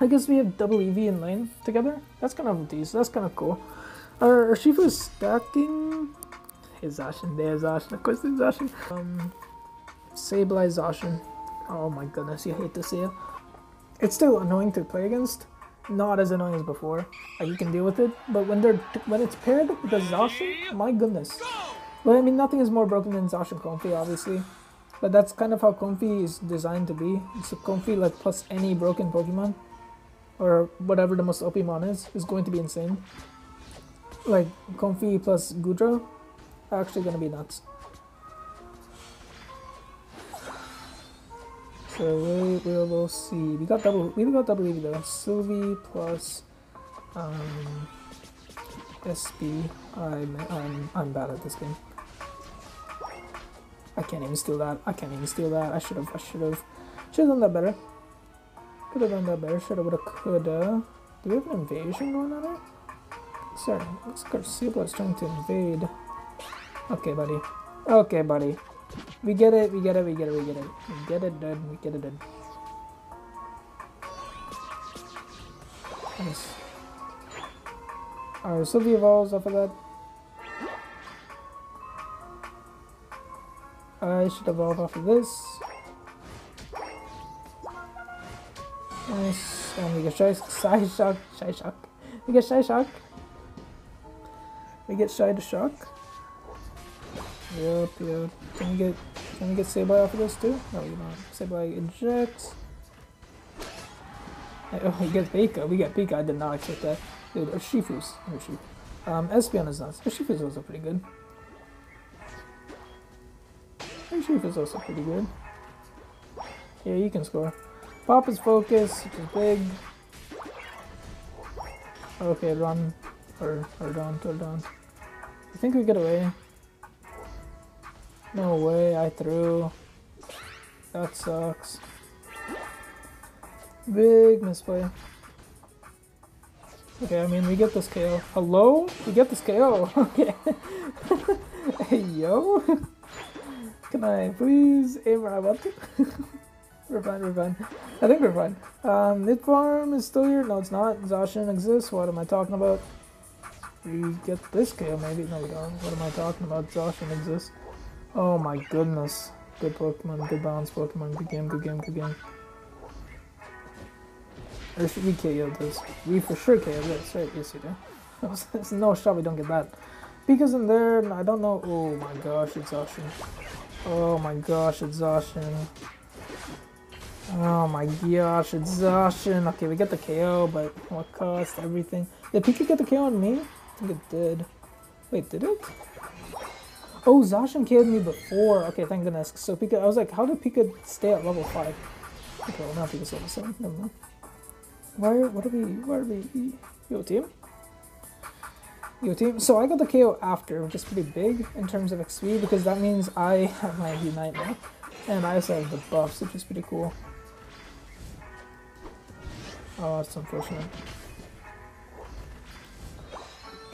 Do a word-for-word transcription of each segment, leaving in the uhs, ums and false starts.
I guess we have double Eevee in lane together. That's kind of decent. That's kind of cool. Our, our Shifu is stacking his Zacian. There's Zacian. Of course, there's Zacian. Um, Sableye Zacian. Oh my goodness, you hate to see it. It's still annoying to play against. Not as annoying as before. Like, you can deal with it, but when they're when it's paired with the Zacian, my goodness. Well, I mean, nothing is more broken than Zacian Comfey, obviously. But that's kind of how Comfey is designed to be. So Comfey, like, plus any broken Pokemon, or whatever the most O P mon is, is going to be insane. Like, Comfey plus Goodra are actually going to be nuts. So we will see. We got double. We got double Eevee though. Sylvie plus um, S P. I'm I'm I'm bad at this game. I can't even steal that. I can't even steal that. I should have. I should have. Should have done that better. Could have done that better. Should have. Would have. Coulda. Do we have an invasion going on here? Sorry. Let's go. Sabo is trying to invade. Okay, buddy. Okay, buddy. We get it, we get it, we get it, we get it. We get it done, we get it done. Nice. Alright, Sylvie evolves off of that. I should evolve off of this. Nice. And we get Psyshock. Psyshock. We get Psyshock. We get Psyshock. Yup, yup. Can we get can we get Sabai off of this too? No, we don't. Sabai ejects. Oh, we get Pika. We get Pika. I did not expect that. Dude, Shifu's. Um, Espeon is nuts. Shifu's also pretty good. Shifu's also pretty good. Yeah, you can score. Pop is focus, which is big. Okay, run. Or, or down, or down. I think we get away. No way, I threw. That sucks. Big misplay. Okay, I mean, we get this K O. Hello? We get this K O. Okay. Hey, yo. Can I please aim where I want to? We're fine, we're fine. I think we're fine. Um, Mid farm is still here. No, it's not. Zacian exists. What am I talking about? We get this K O, maybe. No, we don't. What am I talking about? Zacian exists. Oh my goodness. Good Pokemon, good balance Pokemon, good game, good game, good game. Or should we K O this? We for sure K O this, right? Yes we do. There's no shot we don't get that. Pika's in there, and I don't know. Oh my gosh, it's Zacian. Oh my gosh, it's Zacian. Oh my gosh, it's Zacian. Okay, we get the K O, but what cost? Everything. Did Pika get the K O on me? I think it did. Wait, did it? Oh, Zacian killed me before. Okay, thank goodness. So Pika, I was like, how did Pika stay at level five? Okay, well now Pika's level seven. Never mind. Why? What are we? Why are we? Yo team. Yo team. So I got the K O after, which is pretty big in terms of X P because that means I have my Unite now, and I also have the buffs, which is pretty cool. Oh, that's unfortunate.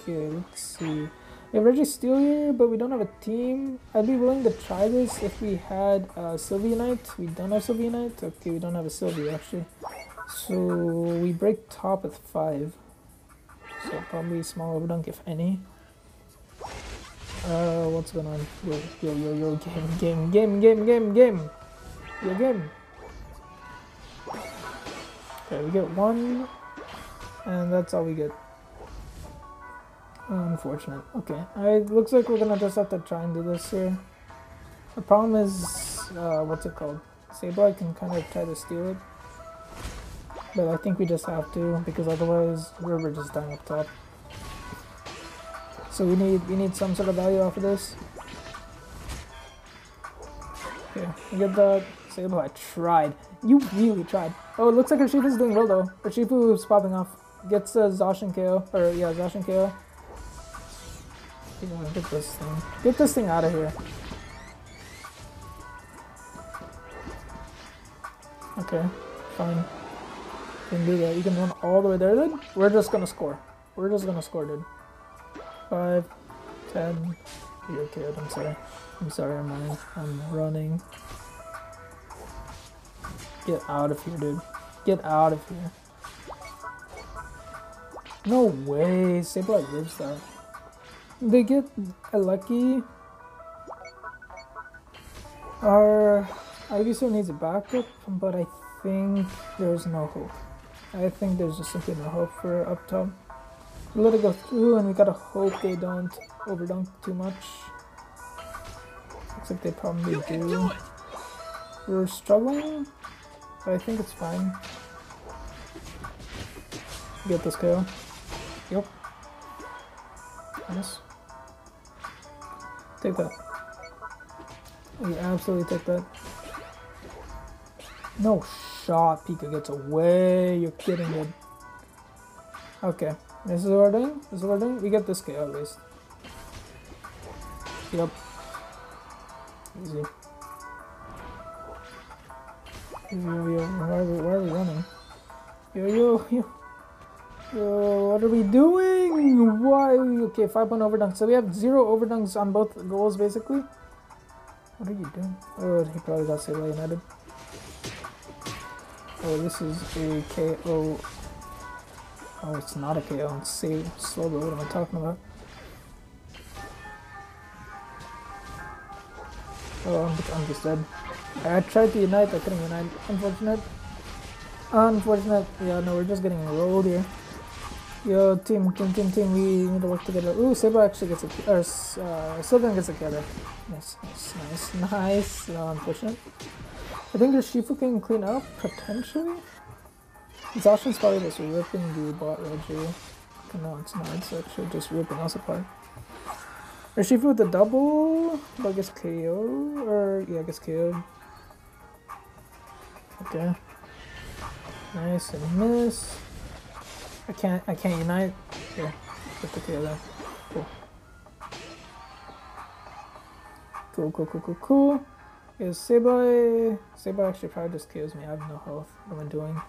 Okay, let's see. We have Reggie Steel here, but we don't have a team. I'd be willing to try this if we had uh, Sylvie Knight. We don't have Sylvie Knight. Okay, we don't have a Sylvie actually. So we break top with five. So probably small overdunk if any. Uh, what's going on? Yo, yo, yo, yo, game, game, game, game, game, game. Yo, game. Okay, we get one. And that's all we get. Unfortunate. Okay, it looks like we're gonna just have to try and do this here. The problem is, uh, what's it called? Sailai can kind of try to steal it. But I think we just have to, because otherwise we're, we're just dying up top. So we need we need some sort of value off of this. Okay, we get the Sailai. I tried. You really tried. Oh, it looks like Urshifu's doing well though. Urshifu is popping off. Gets a Zacian K O. Or, yeah, Zacian K O. Yeah, get this thing. Get this thing out of here. Okay, fine. You can do that. You can run all the way there, dude. We're just gonna score. We're just gonna score, dude. Five, ten. You're kid. I'm sorry. I'm sorry. I'm running. I'm running. Get out of here, dude. Get out of here. No way, Sableye lives that. They get lucky. Our Ivysaur needs a backup, but I think there's no hope. I think there's just simply no hope for up top. We let it go through, and we gotta hope they don't overdunk too much. Looks like they probably do. do We're struggling, but I think it's fine. Get this kill. Yep. Nice. Take that. We absolutely take that. No shot, Pika gets away. You're kidding me. Okay. This is what we're doing. This is what we're doing. We get this K O at least. Yep. Easy. Yo, yo, why are we, why are we running? Yo, yo, yo. Yo, what are we doing? Why? Okay, five point overdunk. So we have zero overdunks on both goals basically. What are you doing? Oh, he probably got Sailai United. Oh, this is a K O. Oh, it's not a K O. It's save slow, but what am I talking about? Oh, I'm, I'm just dead. I tried to unite, I couldn't unite. Unfortunate. Unfortunate. Yeah, no, we're just getting rolled here. Yo, team, team, team, team, we need to work together. Ooh, Sabai actually gets a kill. Or, uh, Sylvan gets a kill there. Nice, nice, nice, nice. No, unfortunate. I think your Shifu can clean up, potentially. Zacian's probably just ripping the bot Reggie. No, it's not. It's actually just ripping us apart. Shifu with the double, but I guess K O, or yeah, I guess K O'd. Okay. Nice and miss. I can't. I can't unite. Yeah, put the K O there. Cool. Cool. Cool. Cool. Cool. Cool. Is Sabai? Sabai actually probably just K Os me. I have no health. What am I doing?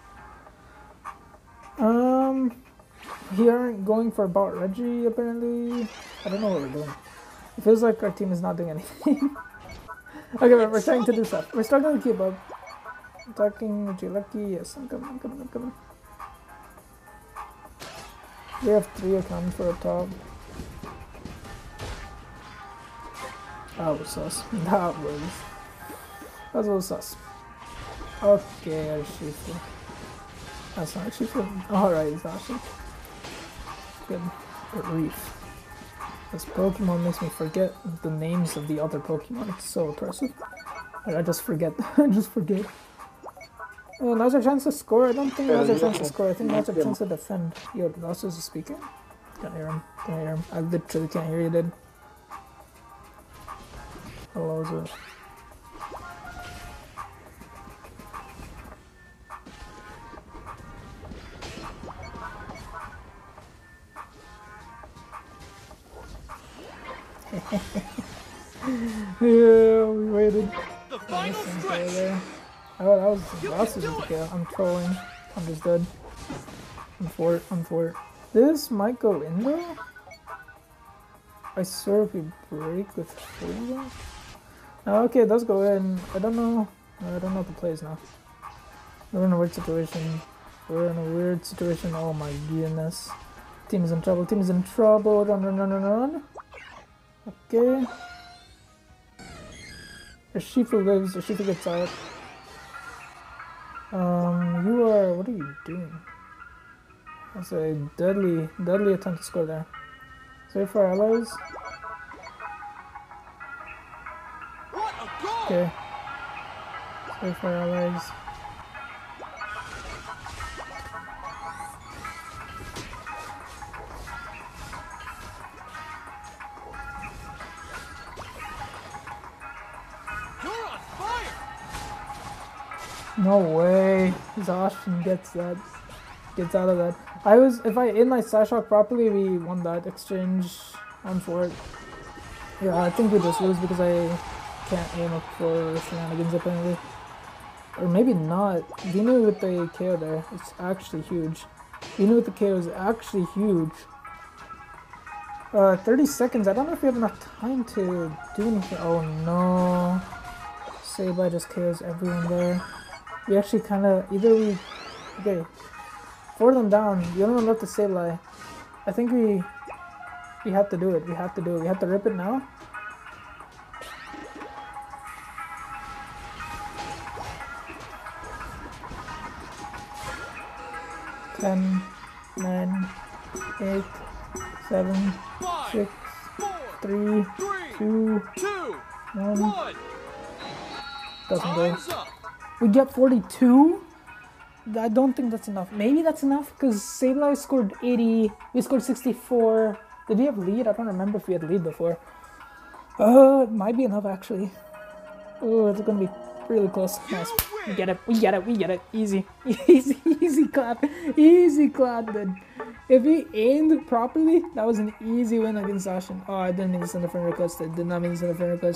Um, he aren't going for bot Reggie apparently. I don't know what we're doing. It feels like our team is not doing anything. Okay, but we're trying to do stuff. We're struggling to keep up. Attacking, would you lucky? Yes, I'm coming, I'm coming, I'm coming. We have three accounts for a top. That was sus. That was... That was sus. Okay, our Shifu. That's not Shifu. Alright, it's not Shifu. Good. Relief. This Pokemon makes me forget the names of the other Pokemon. It's so oppressive. I just forget. I just forget. Oh, now's our chance to score. I don't think now's our chance to score. I think now's our chance to defend. Yo, Lost is speaking. Can't hear him. Can't hear him. I literally can't hear you, dude. How low is it? Yeah, we waited. The final stretch. There. Oh, that was Lost is kill. I'm trolling. I'm just dead. I'm for it. I'm for it. This might go in though. I swear if we break with three. Oh, okay, it does go in. I don't know. I don't know what the play is now. We're in a weird situation. We're in a weird situation. Oh my goodness. Team is in trouble. Team is in trouble. Run, run, run, run, run. Okay. The Shifu lives, the Shifu gets out. Um, you are, what are you doing? That's a deadly, deadly attempt to score there. So for allies. Okay. So for allies. No way, Zacian gets that, gets out of that. I was, if I in my Psyshock properly, we won that exchange on for it. Yeah, I think we just lose because I can't aim up for shenanigans apparently. Or maybe not. Venu with the K O there, it's actually huge. Venu with the K O is actually huge. Uh, thirty seconds, I don't know if we have enough time to do anything. Oh no. Sabai just K Os everyone there. We actually kind of, either we, okay, four of them down, the only one left is Sailai. I think we we have to do it. We have to do it. We have to rip it now. Ten, nine, eight, seven, six, three, two, one. Doesn't go. We get forty-two. I don't think that's enough. Maybe that's enough because Sableye scored eighty. We scored sixty-four. Did we have lead? I don't remember if we had lead before. Uh, it might be enough actually. Oh, it's gonna be really close. Nice. We get it. We get it. We get it. Easy. Easy. Easy clap. Easy clap, dude. If we aimed properly, that was an easy win against Zacian. Oh, I didn't mean to send a friend request. I did not mean to send a friend request.